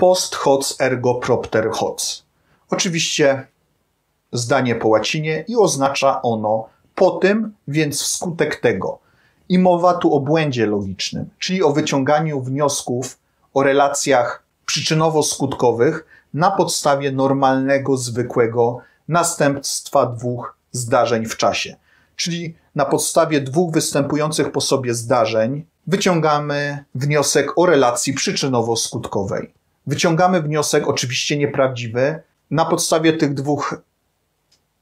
Post hoc ergo propter hoc. Oczywiście zdanie po łacinie i oznacza ono po tym, więc wskutek tego. I mowa tu o błędzie logicznym, czyli o wyciąganiu wniosków o relacjach przyczynowo-skutkowych na podstawie normalnego, zwykłego następstwa dwóch zdarzeń w czasie. Czyli na podstawie dwóch występujących po sobie zdarzeń wyciągamy wniosek o relacji przyczynowo-skutkowej. Wyciągamy wniosek, oczywiście nieprawdziwy, na podstawie tych dwóch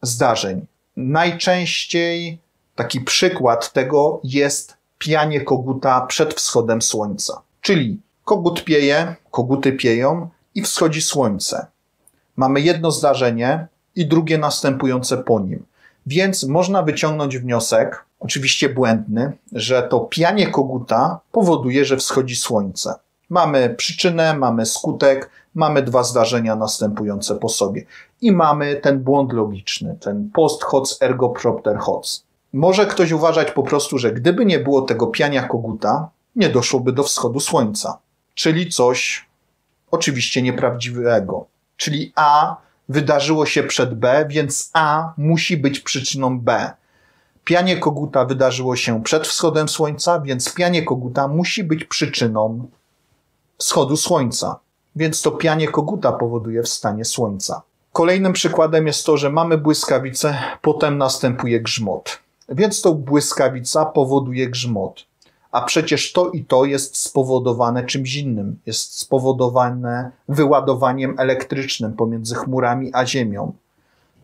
zdarzeń. Najczęściej taki przykład tego jest pianie koguta przed wschodem słońca. Czyli kogut pieje, koguty pieją i wschodzi słońce. Mamy jedno zdarzenie i drugie następujące po nim. Więc można wyciągnąć wniosek, oczywiście błędny, że to pianie koguta powoduje, że wschodzi słońce. Mamy przyczynę, mamy skutek, mamy dwa zdarzenia następujące po sobie. I mamy ten błąd logiczny, ten post hoc ergo propter hoc. Może ktoś uważać po prostu, że gdyby nie było tego piania koguta, nie doszłoby do wschodu słońca. Czyli coś oczywiście nieprawdziwego. Czyli A wydarzyło się przed B, więc A musi być przyczyną B. Pianie koguta wydarzyło się przed wschodem słońca, więc pianie koguta musi być przyczyną wschodu słońca. Więc to pianie koguta powoduje wstanie słońca. Kolejnym przykładem jest to, że mamy błyskawicę, potem następuje grzmot. Więc to błyskawica powoduje grzmot. A przecież to i to jest spowodowane czymś innym. Jest spowodowane wyładowaniem elektrycznym pomiędzy chmurami a ziemią.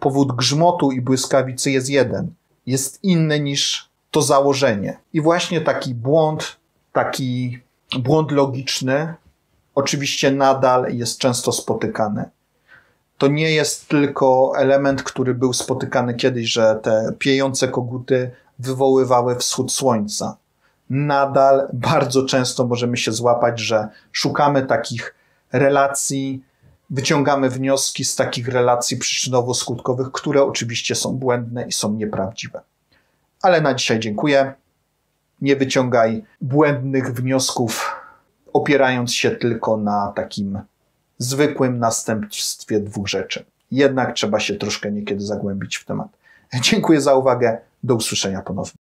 Powód grzmotu i błyskawicy jest jeden. Jest inny niż to założenie. I właśnie taki błąd logiczny oczywiście nadal jest często spotykany. To nie jest tylko element, który był spotykany kiedyś, że te piejące koguty wywoływały wschód słońca. Nadal bardzo często możemy się złapać, że szukamy takich relacji, wyciągamy wnioski z takich relacji przyczynowo-skutkowych, które oczywiście są błędne i są nieprawdziwe. Ale na dzisiaj dziękuję. Nie wyciągaj błędnych wniosków, opierając się tylko na takim zwykłym następstwie dwóch rzeczy. Jednak trzeba się troszkę niekiedy zagłębić w temat. Dziękuję za uwagę. Do usłyszenia ponownie.